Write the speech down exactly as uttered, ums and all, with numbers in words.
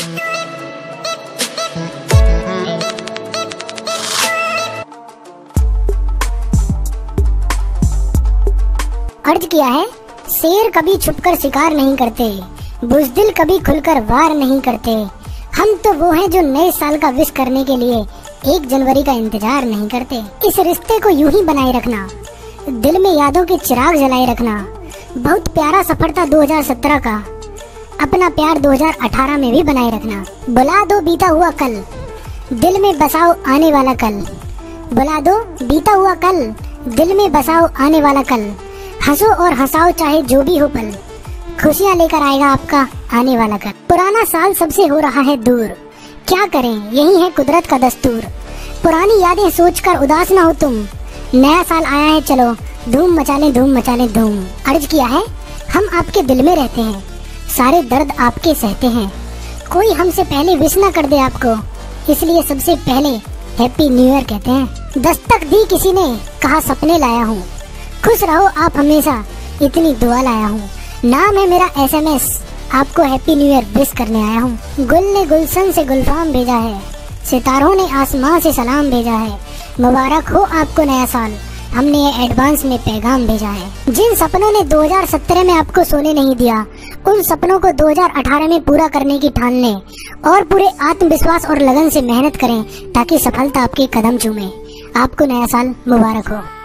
अर्ज किया है, शेर कभी छुपकर शिकार नहीं करते, बुजदिल कभी खुलकर वार नहीं करते। हम तो वो हैं जो नए साल का विश करने के लिए एक जनवरी का इंतजार नहीं करते। इस रिश्ते को यूं ही बनाए रखना, दिल में यादों के चिराग जलाए रखना। बहुत प्यारा सफर था दो हज़ार सत्रह का, अपना प्यार दो हज़ार अठारह में भी बनाए रखना। बुला दो बीता हुआ कल, दिल में बसाओ आने वाला कल। बुला दो बीता हुआ कल, दिल में बसाओ आने वाला कल। हंसो और हंसाओ चाहे जो भी हो पल, खुशियाँ लेकर आएगा आपका आने वाला कल। पुराना साल सबसे हो रहा है दूर, क्या करें यही है कुदरत का दस्तूर। पुरानी यादें सोचकर उदास ना हो तुम, नया साल आया है चलो धूम मचा लें धूम मचा लें धूम। अर्ज किया है, हम आपके दिल में रहते हैं, सारे दर्द आपके सहते हैं। कोई हमसे पहले विश ना कर दे आपको, इसलिए सबसे पहले हैप्पी न्यू ईयर कहते हैं। दस्तक दी किसी ने, कहा सपने लाया हूँ, खुश रहो आप हमेशा इतनी दुआ लाया हूँ। नाम है मेरा एस एम एस, आपको हैप्पी न्यू ईयर विश करने आया हूँ। गुल ने गुलशन से गुलफाम भेजा है, सितारों ने आसमान से सलाम भेजा है। मुबारक हो आपको नया साल, हमने ये एडवांस में पैगाम भेजा है। जिन सपनों ने दो हज़ार सत्रह में आपको सोने नहीं दिया, उन सपनों को दो हज़ार अठारह में पूरा करने की ठान लें और पूरे आत्मविश्वास और लगन से मेहनत करें ताकि सफलता आपके कदम चूमे। आपको नया साल मुबारक हो।